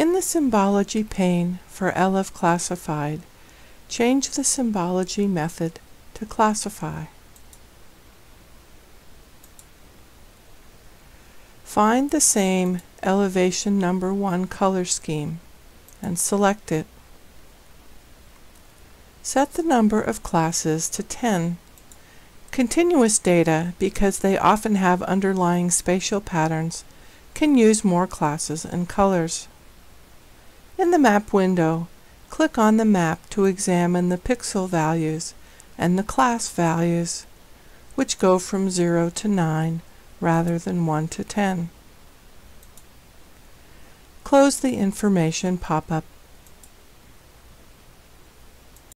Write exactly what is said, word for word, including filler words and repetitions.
In the symbology pane for L F Classified, change the symbology method to classify. Find the same elevation number one color scheme and select it. Set the number of classes to ten. Continuous data, because they often have underlying spatial patterns, can use more classes and colors. In the map window, click on the map to examine the pixel values and the class values, which go from zero to nine rather than one to ten. Close the information pop-up